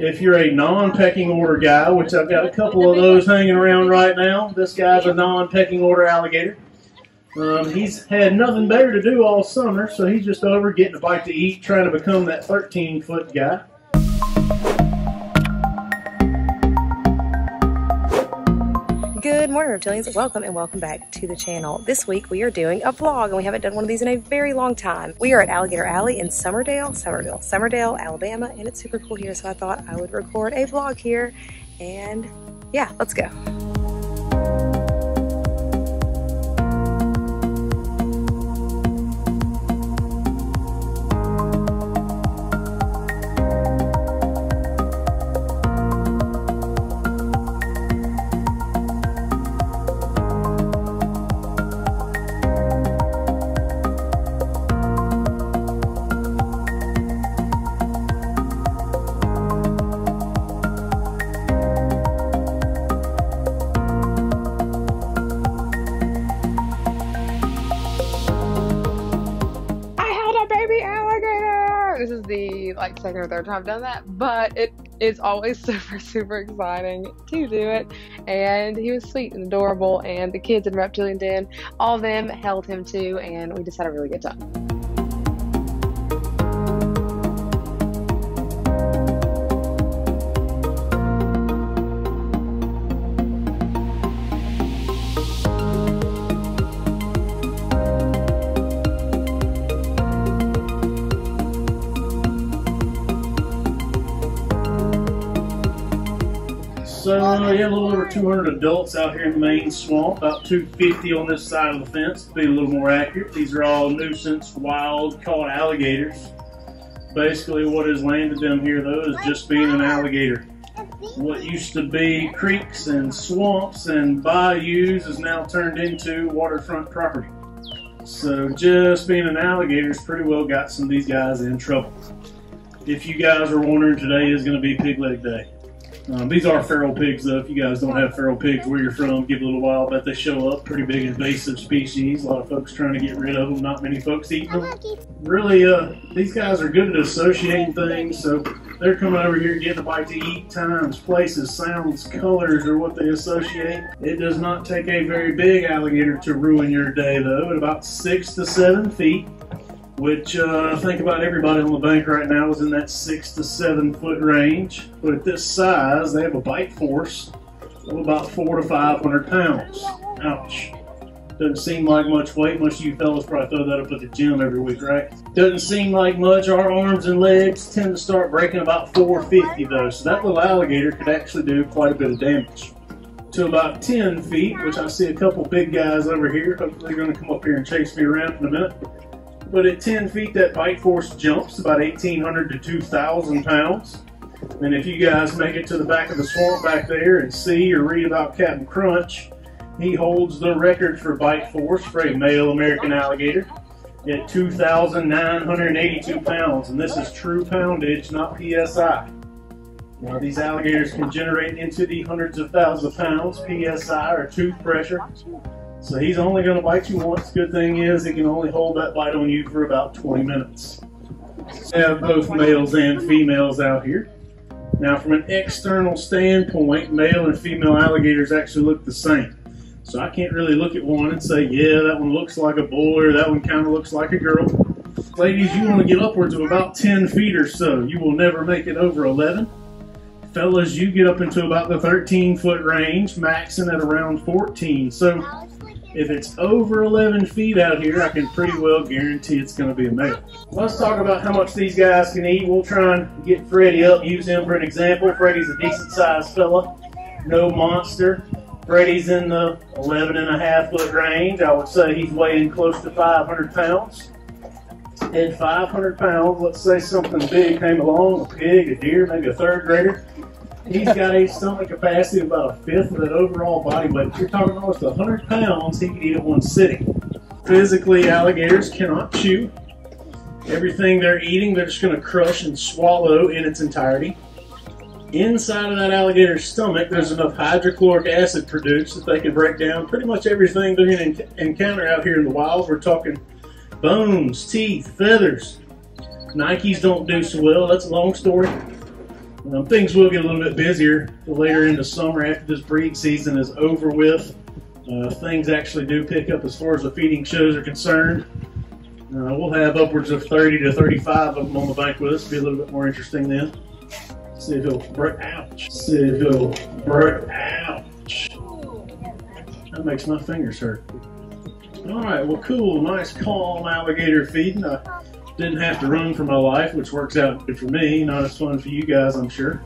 If you're a non-pecking order guy, which I've got a couple of those hanging around right now, this guy's a non-pecking order alligator. He's had nothing better to do all summer, so he's just over getting a bite to eat, trying to become that 13-foot guy. Good morning, Reptilians. Welcome and welcome back to the channel. This week we are doing a vlog, and we haven't done one of these in a very long time. We are at Alligator Alley in Summerdale, Alabama, and it's super cool here, so I thought I would record a vlog here, and yeah, let's go. Second or third time I've done that, but it is always super exciting to do it. And he was sweet and adorable, and the kids in Reptilian Den, all of them held him too, and we just had a really good time. So yeah, a little over 200 adults out here in the main swamp, about 250 on this side of the fence, to be a little more accurate. These are all nuisance, wild, caught alligators. Basically what has landed them here though is just being an alligator. What used to be creeks and swamps and bayous is now turned into waterfront property. So just being an alligator's pretty well got some of these guys in trouble. If you guys are wondering, today is going to be Pig Leg Day. These are feral pigs, though. If you guys don't have feral pigs where you're from, give it a little while, but they show up. Pretty big invasive species. A lot of folks trying to get rid of them. Not many folks eat them. Really, these guys are good at associating things, so they're coming over here getting a bite to eat. Times, places, sounds, colors are what they associate. It does not take a very big alligator to ruin your day, though, at about 6 to 7 feet. Which I think about everybody on the bank right now is in that 6 to 7 foot range. But at this size, they have a bite force of about 400 to 500 pounds. Ouch. Doesn't seem like much weight. Most of you fellas probably throw that up at the gym every week, right? Doesn't seem like much. Our arms and legs tend to start breaking about 450 though. So that little alligator could actually do quite a bit of damage. To about 10 feet, which I see a couple big guys over here. Hopefully they're gonna come up here and chase me around in a minute. But at 10 feet, that bite force jumps about 1,800 to 2,000 pounds. And if you guys make it to the back of the swamp back there and see or read about Captain Crunch, he holds the record for bite force for a male American alligator at 2,982 pounds. And this is true poundage, not PSI. Now, these alligators can generate into the hundreds of thousands of pounds, PSI or tooth pressure. So he's only going to bite you once. Good thing is he can only hold that bite on you for about 20 minutes. We have both males and females out here. Now from an external standpoint, male and female alligators actually look the same. So I can't really look at one and say, yeah, that one looks like a boy or that one kind of looks like a girl. Ladies, you want to get upwards of about 10 feet or so. You will never make it over 11. Fellas, you get up into about the 13-foot range, maxing at around 14. So if it's over 11 feet out here, I can pretty well guarantee it's going to be a male. Let's talk about how much these guys can eat. We'll try and get Freddy up, use him for an example. Freddy's a decent-sized fella, no monster. Freddy's in the 11.5-foot range. I would say he's weighing close to 500 pounds. At 500 pounds, let's say something big came along, a pig, a deer, maybe a third grader. He's got a stomach capacity of about a fifth of that overall body weight. If you're talking almost 100 pounds, he can eat at one sitting. Physically, alligators cannot chew. Everything they're eating, they're just going to crush and swallow in its entirety. Inside of that alligator's stomach, there's enough hydrochloric acid produced that they can break down pretty much everything they're going to encounter out here in the wild. We're talking bones, teeth, feathers. Nikes don't do so well. That's a long story. Things will get a little bit busier later into summer after this breeding season is over with. Things actually do pick up as far as the feeding shows are concerned. We'll have upwards of 30 to 35 of them on the bank with us. It'll be a little bit more interesting then. See if he'll break. Ouch. See if he'll break. Ouch. That makes my fingers hurt. All right, well, cool, nice, calm alligator feeding. I didn't have to run for my life, which works out good for me. Not as fun for you guys, I'm sure.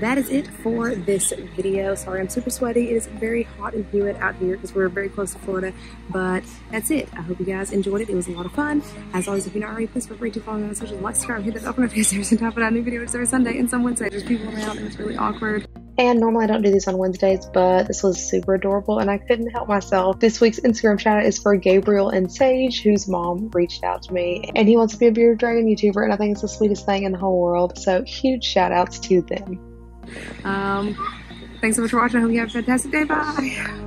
That is it for this video. Sorry, I'm super sweaty. It is very hot and humid out here because we're very close to Florida, but that's it. I hope you guys enjoyed it. It was a lot of fun. As always, if you're not already, please feel free to follow me on social, like, subscribe, hit that up notifications, and top it out. New videos every Sunday and some Wednesday. There's people around and it's really awkward. And normally I don't do these on Wednesdays, but this was super adorable and I couldn't help myself. This week's Instagram shout out is for Gabriel and Sage, whose mom reached out to me. And he wants to be a bearded dragon YouTuber, and I think it's the sweetest thing in the whole world. So huge shout outs to them. Thanks so much for watching. I hope you have a fantastic day. Bye.